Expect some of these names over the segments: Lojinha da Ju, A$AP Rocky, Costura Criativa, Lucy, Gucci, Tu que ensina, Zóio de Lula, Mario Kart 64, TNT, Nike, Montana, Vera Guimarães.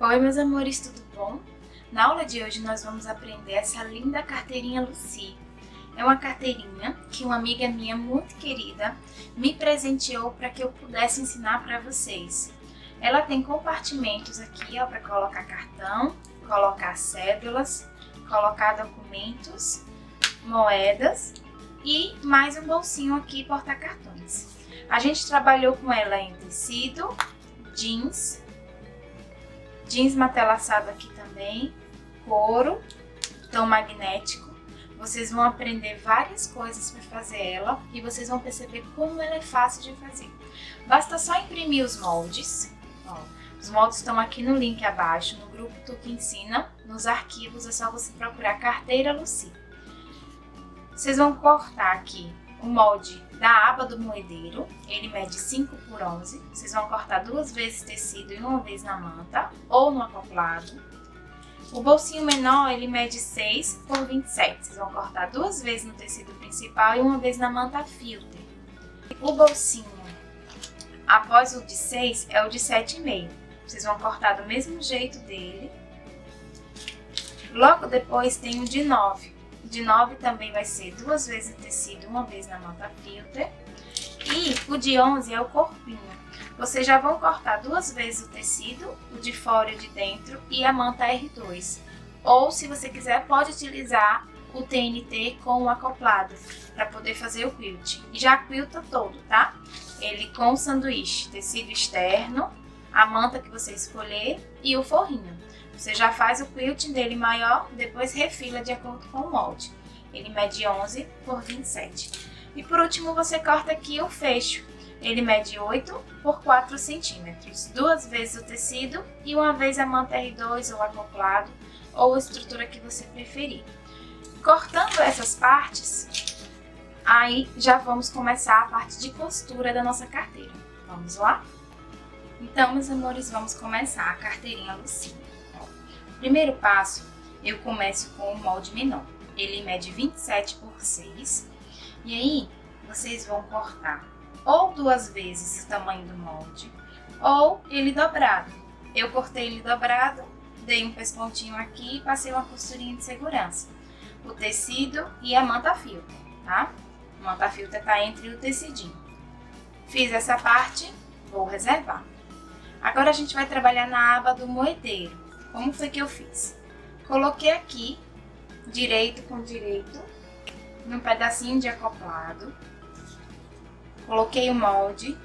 Oi, meus amores, tudo bom? Na aula de hoje nós vamos aprender essa linda carteirinha Lucy. É uma carteirinha que uma amiga minha muito querida me presenteou para que eu pudesse ensinar para vocês. Ela tem compartimentos aqui, ó, para colocar cartão, colocar cédulas, colocar documentos, moedas e mais um bolsinho aqui porta cartões. A gente trabalhou com ela em tecido, jeans matelaçado aqui também, couro, tom magnético. Vocês vão aprender várias coisas para fazer ela e vocês vão perceber como ela é fácil de fazer. Basta só imprimir os moldes. Ó, os moldes estão aqui no link abaixo, no grupo Tu que Ensina. Nos arquivos é só você procurar carteira Lucy. Vocês vão cortar aqui o molde da aba do moedeiro, ele mede 5 por 11. Vocês vão cortar 2 vezes tecido e 1 vez na manta ou no acoplado. O bolsinho menor, ele mede 6 por 27. Vocês vão cortar 2 vezes no tecido principal e 1 vez na manta filter. O bolsinho, após o de 6, é o de 7,5. Vocês vão cortar do mesmo jeito dele. Logo depois tem o de 9. De 9 também vai ser 2 vezes no tecido, 1 vez na manta filter. E o de 11 é o corpinho. Vocês já vão cortar 2 vezes o tecido, o de fora e o de dentro, e a manta R2. Ou, se você quiser, pode utilizar o TNT com o acoplado, para poder fazer o quilt. E já quilta todo, tá? Ele com o sanduíche, tecido externo, a manta que você escolher e o forrinho. Você já faz o quilting dele maior, depois refila de acordo com o molde. Ele mede 11 por 27. E por último você corta aqui o fecho. Ele mede 8 por 4 centímetros. 2 vezes o tecido e 1 vez a manta R2 ou acoplado, ou a estrutura que você preferir. Cortando essas partes, aí já vamos começar a parte de costura da nossa carteira. Vamos lá? Então, meus amores, vamos começar a carteirinha Lucy. Primeiro passo, eu começo com o molde menor. Ele mede 27 por 6. E aí, vocês vão cortar ou 2 vezes o tamanho do molde, ou ele dobrado. Eu cortei ele dobrado, dei um pespontinho aqui e passei uma costurinha de segurança. O tecido e a manta filter, tá? A manta filter tá entre o tecidinho. Fiz essa parte, vou reservar. Agora a gente vai trabalhar na aba do moedeiro. Como foi que eu fiz? Coloquei aqui, direito com direito, num pedacinho de acoplado. Coloquei o molde,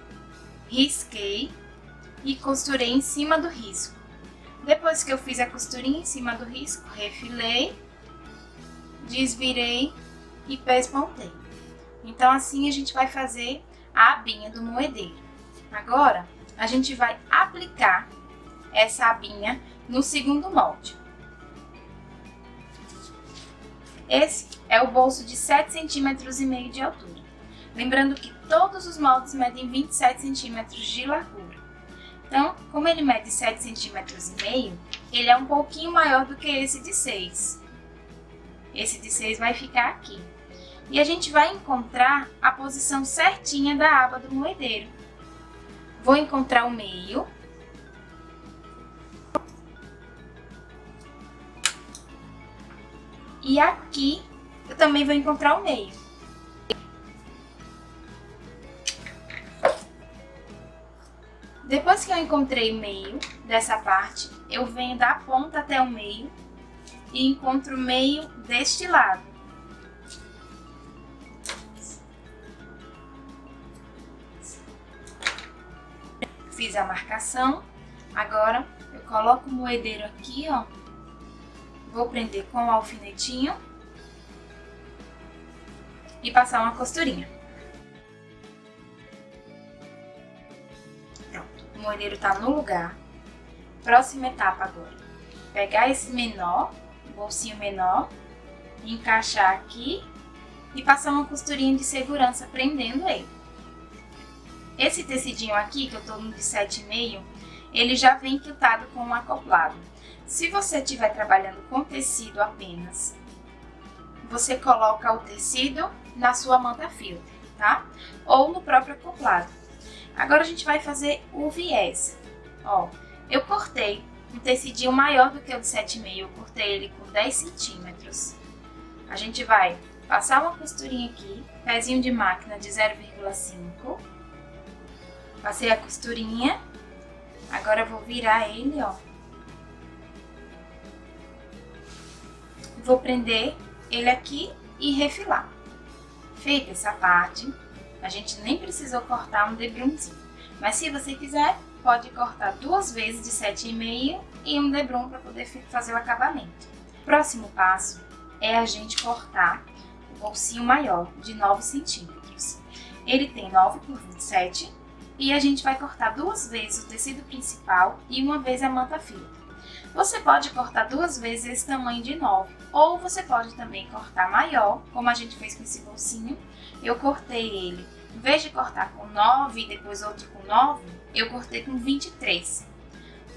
risquei e costurei em cima do risco. Depois que eu fiz a costurinha em cima do risco, refilei, desvirei e pespontei. Então assim a gente vai fazer a abinha do moedeiro. Agora a gente vai aplicar essa abinha no segundo molde. Esse é o bolso de 7,5 cm de altura. Lembrando que todos os moldes medem 27 cm de largura. Então, como ele mede 7,5 cm, ele é um pouquinho maior do que esse de 6. Esse de 6 vai ficar aqui. E a gente vai encontrar a posição certinha da aba do moedeiro. Vou encontrar o meio. E aqui eu também vou encontrar o meio. Depois que eu encontrei o meio dessa parte, eu venho da ponta até o meio e encontro o meio deste lado. Fiz a marcação. Agora eu coloco o moedeiro aqui, ó. Vou prender com o alfinetinho e passar uma costurinha. Pronto, o moedeiro tá no lugar. Próxima etapa agora. Pegar esse menor, bolsinho menor, encaixar aqui e passar uma costurinha de segurança prendendo ele. Esse tecidinho aqui, que eu tô no de 7,5, ele já vem quiltado com um acoplado. Se você estiver trabalhando com tecido apenas, você coloca o tecido na sua manta filter, tá? Ou no próprio acoplado. Agora a gente vai fazer o viés. Ó, eu cortei um tecidinho maior do que o de 7,5, eu cortei ele com 10 centímetros. A gente vai passar uma costurinha aqui, pezinho de máquina de 0,5. Passei a costurinha, agora eu vou virar ele, ó. Vou prender ele aqui e refilar. Feita essa parte, a gente nem precisou cortar um debrumezinho, mas se você quiser, pode cortar duas vezes de 7,5 e um debrume para poder fazer o acabamento. O próximo passo é a gente cortar o bolsinho maior de 9 centímetros. Ele tem 9 por 27 e a gente vai cortar duas vezes o tecido principal e uma vez a manta filtra. Você pode cortar duas vezes esse tamanho de 9, ou você pode também cortar maior, como a gente fez com esse bolsinho. Eu cortei ele, em vez de cortar com 9 e depois outro com 9, eu cortei com 23.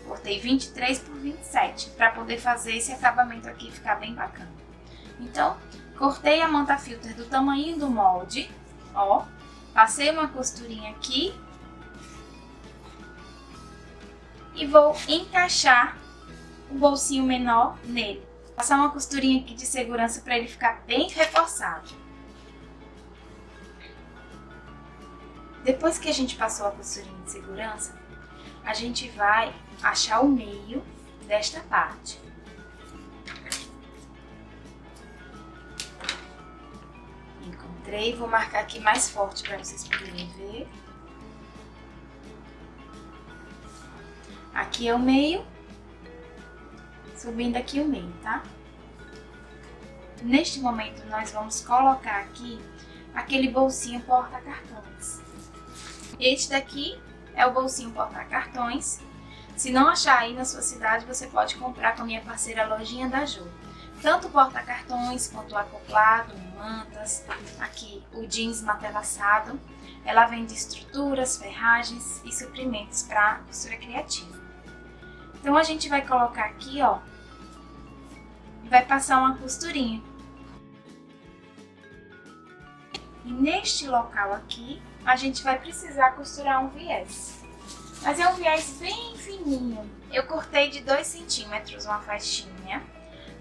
Cortei 23 por 27, para poder fazer esse acabamento aqui ficar bem bacana. Então, cortei a manta filter do tamanho do molde, ó, passei uma costurinha aqui e vou encaixar o bolsinho menor nele. Passar uma costurinha aqui de segurança para ele ficar bem reforçado. Depois que a gente passou a costurinha de segurança, a gente vai achar o meio desta parte. Encontrei, vou marcar aqui mais forte para vocês poderem ver. Aqui é o meio. Subindo aqui o meio, tá? Neste momento, nós vamos colocar aqui aquele bolsinho porta-cartões. Este daqui é o bolsinho porta-cartões. Se não achar aí na sua cidade, você pode comprar com a minha parceira Lojinha da Ju. Tanto porta-cartões quanto o acoplado, mantas, aqui o jeans matelaçado. Ela vende estruturas, ferragens e suprimentos para costura criativa. Então, a gente vai colocar aqui, ó, e vai passar uma costurinha. E neste local aqui, a gente vai precisar costurar um viés. Mas é um viés bem fininho. Eu cortei de 2 centímetros uma faixinha.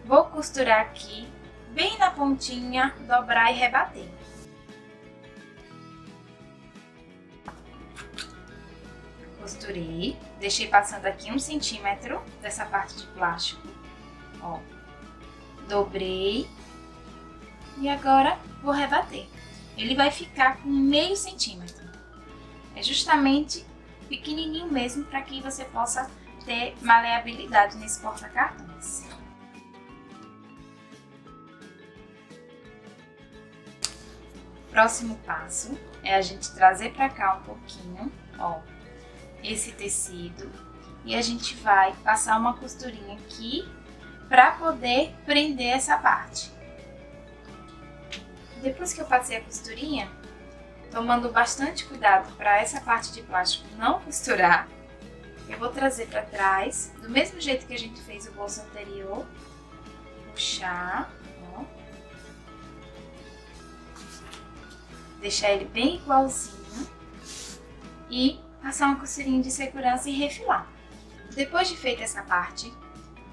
Vou costurar aqui, bem na pontinha, dobrar e rebater. Costurei, deixei passando aqui 1 centímetro dessa parte de plástico, ó, dobrei e agora vou rebater. Ele vai ficar com 0,5 centímetro, é justamente pequenininho mesmo para que você possa ter maleabilidade nesse porta-cartões. Próximo passo é a gente trazer para cá um pouquinho, ó, esse tecido e a gente vai passar uma costurinha aqui para poder prender essa parte. Depois que eu passei a costurinha, tomando bastante cuidado para essa parte de plástico não costurar, eu vou trazer para trás, do mesmo jeito que a gente fez o bolso anterior, puxar, ó, deixar ele bem igualzinho e passar uma costurinha de segurança e refilar. Depois de feita essa parte,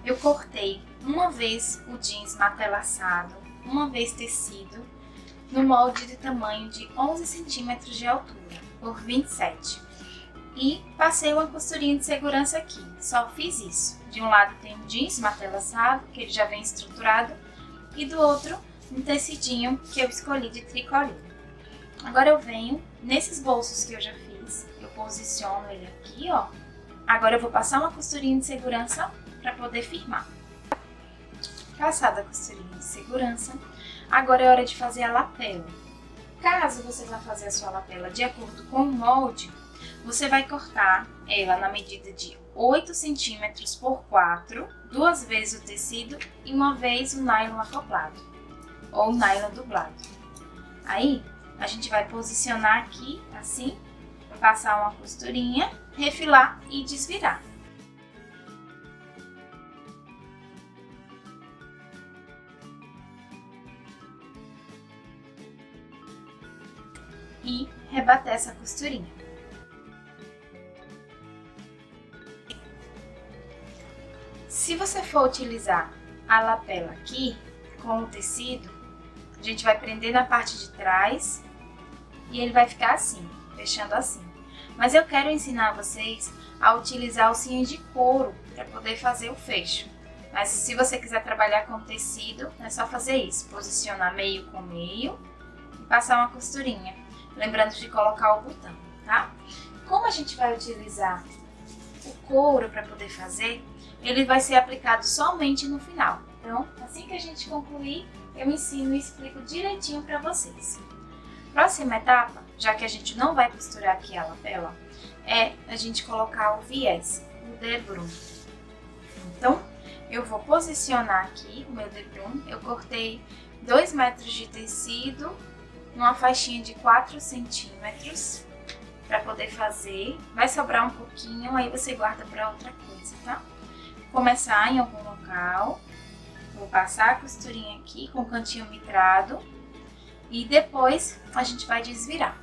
eu cortei uma vez o jeans matelaçado, uma vez tecido, no molde de tamanho de 11 centímetros de altura, por 27. E passei uma costurinha de segurança aqui, só fiz isso. De um lado tem um jeans matelaçado, que ele já vem estruturado, e do outro um tecidinho que eu escolhi de tricoline. Agora eu venho nesses bolsos que eu já fiz, eu posiciono ele aqui, ó. Agora eu vou passar uma costurinha de segurança para poder firmar. Passada a costurinha de segurança, agora é hora de fazer a lapela. Caso você vá fazer a sua lapela de acordo com o molde, você vai cortar ela na medida de 8 centímetros por 4, duas vezes o tecido e uma vez o nylon acoplado, ou nylon dublado. Aí, a gente vai posicionar aqui, assim, passar uma costurinha, refilar e desvirar. e rebater essa costurinha. Se você for utilizar a lapela aqui com o tecido, a gente vai prender na parte de trás e ele vai ficar assim, fechando assim. Mas eu quero ensinar vocês a utilizar alcinha de couro para poder fazer o fecho. Mas se você quiser trabalhar com tecido, é só fazer isso. Posicionar meio com meio e passar uma costurinha. Lembrando de colocar o botão, tá? Como a gente vai utilizar o couro para poder fazer, ele vai ser aplicado somente no final. Então, assim que a gente concluir, eu ensino e explico direitinho para vocês. Próxima etapa, já que a gente não vai costurar aqui a lapela, é a gente colocar o viés, o debrum. Então, eu vou posicionar aqui o meu debrum. Eu cortei 2 metros de tecido, numa faixinha de 4 centímetros, para poder fazer. Vai sobrar um pouquinho, aí você guarda para outra coisa, tá? Vou começar em algum local, vou passar a costurinha aqui com o cantinho mitrado e depois a gente vai desvirar.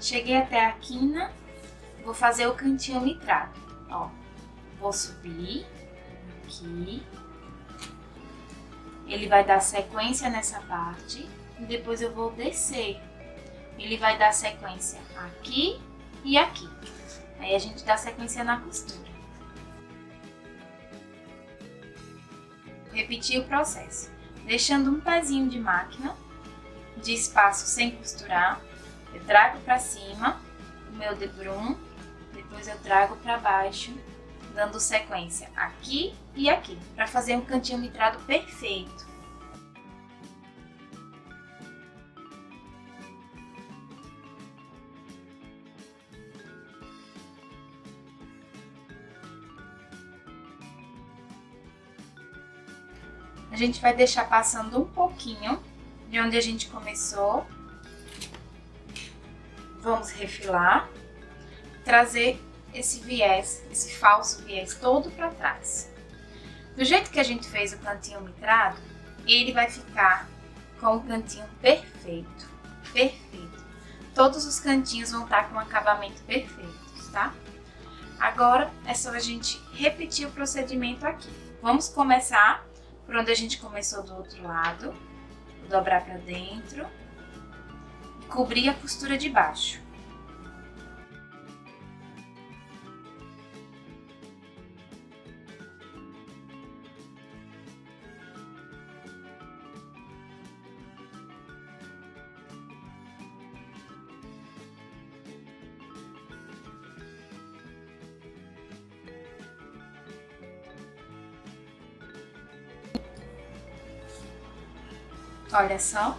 Cheguei até a quina, vou fazer o cantinho mitrado, ó. Vou subir aqui, ele vai dar sequência nessa parte e depois eu vou descer. Ele vai dar sequência aqui e aqui. Aí a gente dá sequência na costura. Repetir o processo, deixando um pezinho de máquina, de espaço sem costurar. Eu trago para cima o meu debrum, depois eu trago para baixo, dando sequência aqui e aqui, para fazer um cantinho mitrado perfeito. A gente vai deixar passando um pouquinho de onde a gente começou. Vamos refilar, trazer esse viés, esse falso viés todo para trás. Do jeito que a gente fez o cantinho mitrado, ele vai ficar com o cantinho perfeito, perfeito. Todos os cantinhos vão estar com um acabamento perfeito, tá? Agora é só a gente repetir o procedimento aqui. Vamos começar por onde a gente começou do outro lado, vou dobrar para dentro. Cobrir a costura de baixo. Olha só.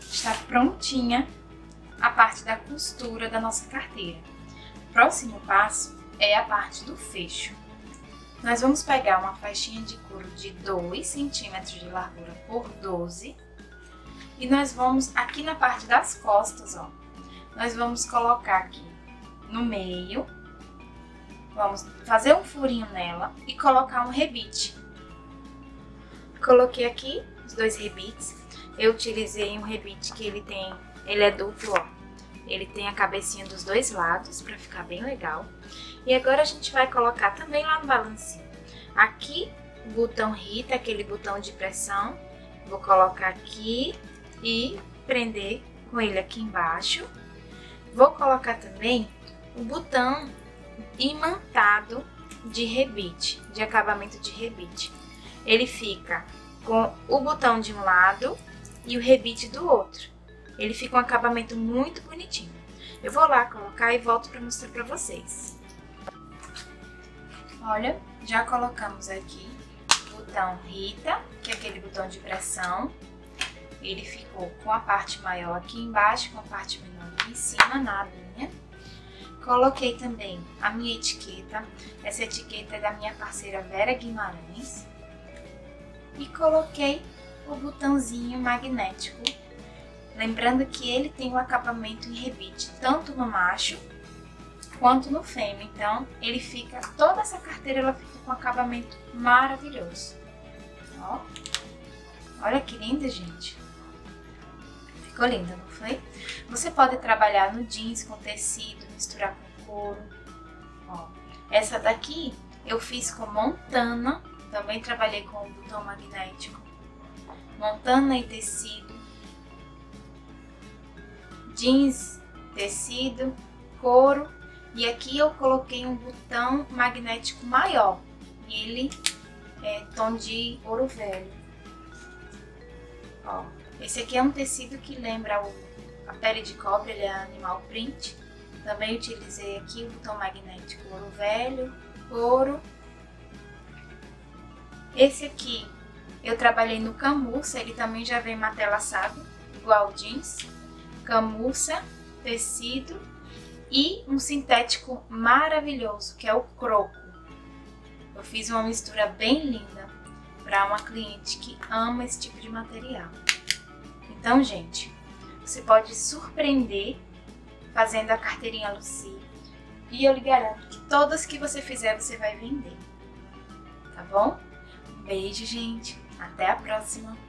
Está prontinha a parte da costura da nossa carteira. O próximo passo é a parte do fecho. Nós vamos pegar uma faixinha de couro de 2 centímetros de largura por 12 e nós vamos aqui na parte das costas, ó. Nós vamos colocar aqui no meio, vamos fazer um furinho nela e colocar um rebite. Coloquei aqui os 2 rebites. Eu utilizei um rebite que ele é duplo, ó. Ele tem a cabecinha dos 2 lados para ficar bem legal. E agora a gente vai colocar também lá no balancinho. Aqui, o botão Rita, aquele botão de pressão. Vou colocar aqui e prender com ele aqui embaixo. Vou colocar também o botão imantado de rebite, de acabamento de rebite. Ele fica com o botão de um lado e o rebite do outro. Ele fica um acabamento muito bonitinho. Eu vou lá colocar e volto para mostrar para vocês. Olha, já colocamos aqui o botão Rita, que é aquele botão de pressão. Ele ficou com a parte maior aqui embaixo, com a parte menor aqui em cima, na abinha. Coloquei também a minha etiqueta. Essa etiqueta é da minha parceira Vera Guimarães. E coloquei o botãozinho magnético, lembrando que ele tem um acabamento em rebite, tanto no macho quanto no fêmea. Então, ele fica, toda essa carteira ela fica com um acabamento maravilhoso. Ó, olha que linda, gente. Ficou linda, não foi? Você pode trabalhar no jeans com tecido, misturar com couro. Ó, essa daqui eu fiz com Montana, também trabalhei com o botão magnético. Montana e tecido, jeans, tecido, couro, e aqui eu coloquei um botão magnético maior, e ele é tom de ouro velho. Ó, esse aqui é um tecido que lembra a pele de cobra, ele é animal print. Também utilizei aqui o botão magnético ouro velho, couro. Esse aqui eu trabalhei no camurça, ele também já vem matelaçado, igual jeans. Camurça, tecido e um sintético maravilhoso, que é o croco. Eu fiz uma mistura bem linda para uma cliente que ama esse tipo de material. Então, gente, você pode surpreender fazendo a carteirinha Lucy. E eu lhe garanto que todas que você fizer, você vai vender. Tá bom? Um beijo, gente. Até a próxima.